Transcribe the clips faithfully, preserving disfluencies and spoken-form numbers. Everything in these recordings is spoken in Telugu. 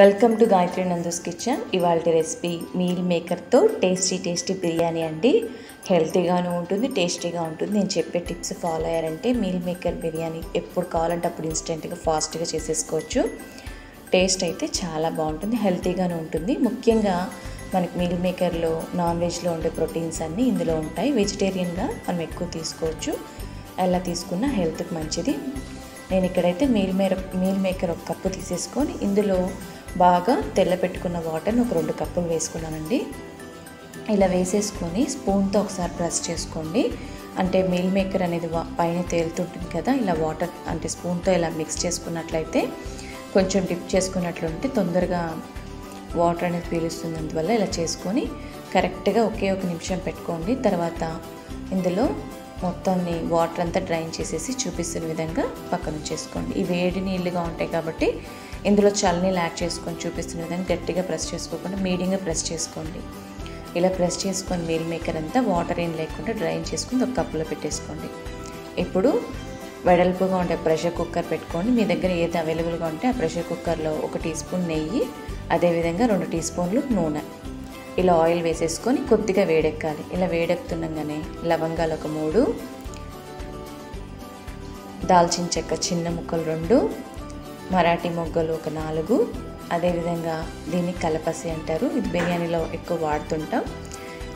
Welcome to Gayatri Nandu's kitchen. ఇవాల్టి రెసిపీ మీల్ మేకర్ తో టేస్టీ టేస్టీ బిర్యానీ అండి। హెల్తీగాను ఉంటుంది, టేస్టీగా ఉంటుంది। నేను చెప్పే టిప్స్ ఫాలో అయ్యారంటే మీల్ మేకర్ బిర్యానీ ఎప్పుడు కావాలంటే అప్పుడు ఇన్స్టెంట్‌గా ఫాస్ట్‌గా చేసేసుకోవచ్చు। టేస్ట్ అయితే చాలా బాగుంటుంది, హెల్తీగాను ఉంటుంది। ముఖ్యంగా మనకి మీల్ మేకర్లో నాన్ వెజ్లో ఉండే ప్రోటీన్స్ అన్నీ ఇందులో ఉంటాయి। వెజిటేరియన్గా మనం ఎక్కువ తీసుకోవచ్చు, ఎలా తీసుకున్నా హెల్త్కి మంచిది। నేను ఇక్కడైతే మీల్ మేకర్ మీల్ మేకర్ ఒక కప్పు తీసేసుకొని ఇందులో బాగా తెల్లపెట్టుకున్న వాటర్ని ఒక రెండు కప్పులు వేసుకున్నానండి। ఇలా వేసేసుకొని స్పూన్తో ఒకసారి ప్రెస్ చేసుకోండి, అంటే మీల్ మేకర్ అనేది పైన తేలుతుంటుంది కదా। ఇలా వాటర్ అంటే స్పూన్తో ఇలా మిక్స్ చేసుకున్నట్లయితే, కొంచెం డిప్ చేసుకున్నట్లుంటే తొందరగా వాటర్ అనేది పీలుస్తుంది। అందువల్ల ఇలా చేసుకొని కరెక్ట్గా ఒకే ఒక నిమిషం పెట్టుకోండి। తర్వాత ఇందులో మొత్తాన్ని వాటర్ అంతా డ్రైన్ చేసేసి చూపిస్తున్న విధంగా పక్కన చేసుకోండి। ఈ వేడి నీళ్ళుగా ఉంటాయి కాబట్టి ఇందులో చల్లనీళ్ళు యాడ్ చేసుకొని చూపిస్తున్న విధంగా గట్టిగా ప్రెస్ చేసుకోకుండా మీడియంగా ప్రెస్ చేసుకోండి। ఇలా ప్రెస్ చేసుకొని మీల్ మేకర్ అంతా వాటర్ ఏం లేకుండా డ్రైన్ చేసుకుని ఒక కప్పులో పెట్టేసుకోండి। ఇప్పుడు వెడల్పుగా ఉండే ప్రెషర్ కుక్కర్ పెట్టుకోండి। మీ దగ్గర ఏది అవైలబుల్గా ఉంటే ఆ ప్రెషర్ కుక్కర్లో ఒక టీ స్పూన్ నెయ్యి, అదేవిధంగా రెండు టీ స్పూన్లు నూనె, ఇలా ఆయిల్ వేసేసుకొని కొద్దిగా వేడెక్కాలి। ఇలా వేడెక్కుతుండగానే లవంగాలు ఒక మూడు, దాల్చిన చెక్క చిన్న ముక్కలు రెండు, మరాఠీ మొగ్గలు ఒక నాలుగు, అదేవిధంగా దీన్ని కలపసి అంటారు, ఇది బిర్యానీలో ఎక్కువ వాడుతుంటాం।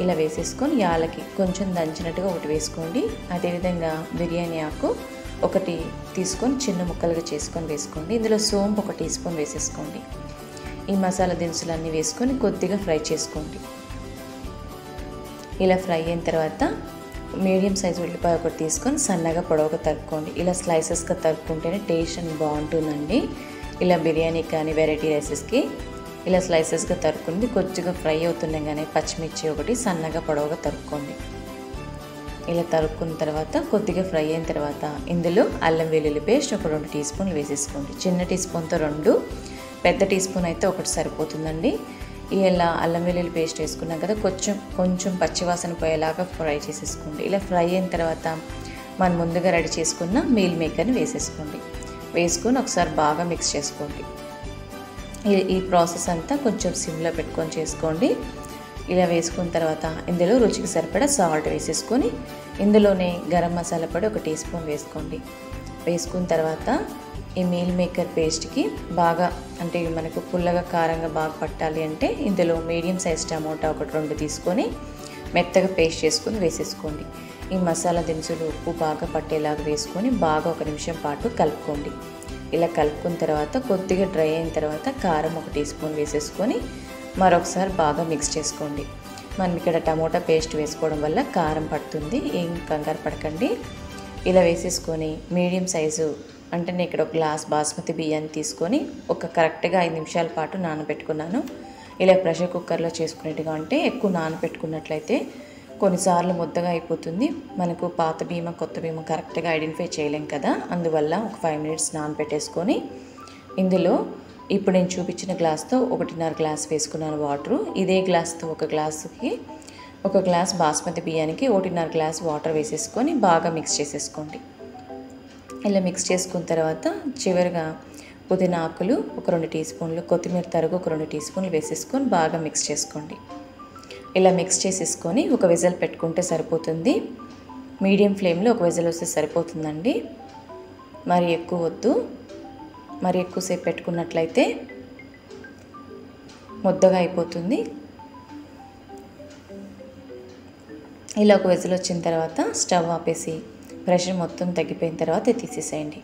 ఇలా వేసేసుకొని యాలకి కొంచెం దంచినట్టుగా ఒకటి వేసుకోండి, అదేవిధంగా బిర్యానీ ఆకు ఒకటి తీసుకొని చిన్న ముక్కలుగా చేసుకొని వేసుకోండి। ఇందులో సోంపు ఒక టీ స్పూన్ వేసేసుకోండి। ఈ మసాలా దినుసులన్నీ వేసుకొని కొద్దిగా ఫ్రై చేసుకోండి। ఇలా ఫ్రై అయిన తర్వాత మీడియం సైజు ఉల్లిపాయ ఒకటి తీసుకొని సన్నగా పొడవుగా తరుక్కోండి। ఇలా స్లైసెస్గా తరుక్కుంటేనే టేస్ట్ అని బాగుంటుందండి। ఇలా బిర్యానీ కానీ వెరైటీ రైసెస్కి ఇలా స్లైసెస్గా తరుక్కుంది కొద్దిగా ఫ్రై అవుతుండగానే పచ్చిమిర్చి ఒకటి సన్నగా పొడవుగా తరుక్కోండి। ఇలా తరుక్కున్న తర్వాత కొద్దిగా ఫ్రై అయిన తర్వాత ఇందులో అల్లం వెల్లుల్లి పేస్ట్ ఒక రెండు టీ స్పూన్లు వేసేసుకోండి। చిన్న టీ స్పూన్తో రెండు, పెద్ద టీ స్పూన్ అయితే ఒకటి సరిపోతుందండి। ఇలా అల్లం వెల్లుల్లి పేస్ట్ వేసుకున్నాం కదా, కొంచెం కొంచెం పచ్చివాసన పోయేలాగా ఫ్రై చేసేసుకోండి। ఇలా ఫ్రై అయిన తర్వాత మనం ముందుగా రెడీ చేసుకున్న మీల్ మేకర్ని వేసేసుకోండి। వేసుకొని ఒకసారి బాగా మిక్స్ చేసుకోండి। ఈ ప్రాసెస్ అంతా కొంచెం సిమ్లో పెట్టుకొని చేసుకోండి। ఇలా వేసుకున్న తర్వాత ఇందులో రుచికి సరిపడా సాల్ట్ వేసేసుకొని ఇందులోనే గరం మసాలా పొడి ఒక టీ స్పూన్ వేసుకోండి। వేసుకున్న తర్వాత ఈ మీల్ మేకర్ పేస్ట్కి బాగా అంటే మనకు పుల్లగా కారంగా బాగా పట్టాలి అంటే ఇందులో మీడియం సైజ్ టమోటా ఒకటి రెండు తీసుకొని మెత్తగా పేస్ట్ చేసుకొని వేసేసుకోండి। ఈ మసాలా దినుసులు ఉప్పు బాగా పట్టేలాగా వేసుకొని బాగా ఒక నిమిషం పాటు కలుపుకోండి। ఇలా కలుపుకున్న తర్వాత కొద్దిగా డ్రై అయిన తర్వాత కారం ఒక టీ స్పూన్ వేసేసుకొని మరొకసారి బాగా మిక్స్ చేసుకోండి। మనం ఇక్కడ టమోటా పేస్ట్ వేసుకోవడం వల్ల కారం పడుతుంది, ఏం కంగారు పడకండి। ఇలా వేసేసుకొని మీడియం సైజు అంటే నేను ఇక్కడ ఒక గ్లాస్ బాస్మతి బియ్యాన్ని తీసుకొని ఒక కరెక్ట్గా ఐదు నిమిషాల పాటు నానబెట్టుకున్నాను। ఇలా ప్రెషర్ కుక్కర్లో చేసుకునేట్టుగా అంటే ఎక్కువ నానబెట్టుకున్నట్లయితే కొన్నిసార్లు ముద్దగా అయిపోతుంది, మనకు పాత బియ్యం కొత్త బియ్యం కరెక్ట్గా ఐడెంటిఫై చేయలేం కదా। అందువల్ల ఒక ఫైవ్ మినిట్స్ నానబెట్టేసుకొని ఇందులో ఇప్పుడు నేను చూపించిన గ్లాస్తో ఒకటిన్నర గ్లాస్ వేసుకున్నాను వాటరు। ఇదే గ్లాస్తో ఒక గ్లాసుకి ఒక గ్లాస్ బాస్మతి బియ్యానికి ఒకటిన్నర గ్లాస్ వాటర్ వేసేసుకొని బాగా మిక్స్ చేసేసుకోండి। ఇలా మిక్స్ చేసుకున్న తర్వాత చివరిగా పుదీనా ఆకులు ఒక రెండు టీ స్పూన్లు, కొత్తిమీర తరుగు ఒక రెండు టీ స్పూన్లు వేసేసుకొని బాగా మిక్స్ చేసుకోండి। ఇలా మిక్స్ చేసేసుకొని ఒక విజిల్ పెట్టుకుంటే సరిపోతుంది। మీడియం ఫ్లేమ్లో ఒక విజిల్ వస్తే సరిపోతుందండి, మరి ఎక్కువ వద్దు। మరి ఎక్కువసేపు పెట్టుకున్నట్లయితే ముద్దగా అయిపోతుంది। ఇలా ఒక విజిల్ వచ్చిన తర్వాత స్టవ్ ఆపేసి ప్రెషర్ మొత్తం తగ్గిపోయిన తర్వాత తీసేసేయండి।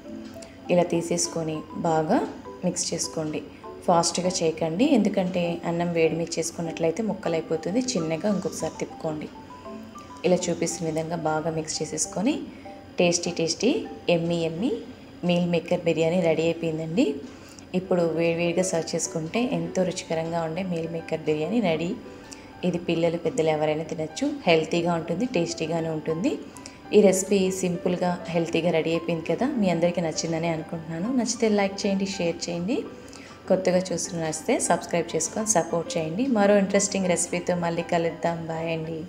ఇలా తీసేసుకొని బాగా మిక్స్ చేసుకోండి, ఫాస్ట్గా చేయకండి, ఎందుకంటే అన్నం వేడి మీద చేసుకున్నట్లయితే ముక్కలైపోతుంది। చిన్నగా ఇంకొకసారి తిప్పుకోండి। ఇలా చూపిస్తున్న విధంగా బాగా మిక్స్ చేసేసుకొని టేస్టీ టేస్టీ ఎమ్మి ఎమ్మి మీల్ మేకర్ బిర్యానీ రెడీ అయిపోయిందండి। ఇప్పుడు వేడివేడిగా సర్వ్ చేసుకుంటే ఎంతో రుచికరంగా ఉండే మీల్ మేకర్ బిర్యానీ రెడీ। ఇది పిల్లలు పెద్దలు ఎవరైనా తినచ్చు, హెల్తీగా ఉంటుంది, టేస్టీగానే ఉంటుంది। ఈ రెసిపీ సింపుల్గా హెల్తీగా రెడీ అయిపోయింది కదా, మీ అందరికీ నచ్చిందని అనుకుంటున్నాను। నచ్చితే లైక్ చేయండి, షేర్ చేయండి, కొత్తగా చూస్తున్న నచ్చితే సబ్స్క్రైబ్ చేసుకొని సపోర్ట్ చేయండి। మరో ఇంట్రెస్టింగ్ రెసిపీతో మళ్ళీ కలుద్దాం, బాయ్ అండి।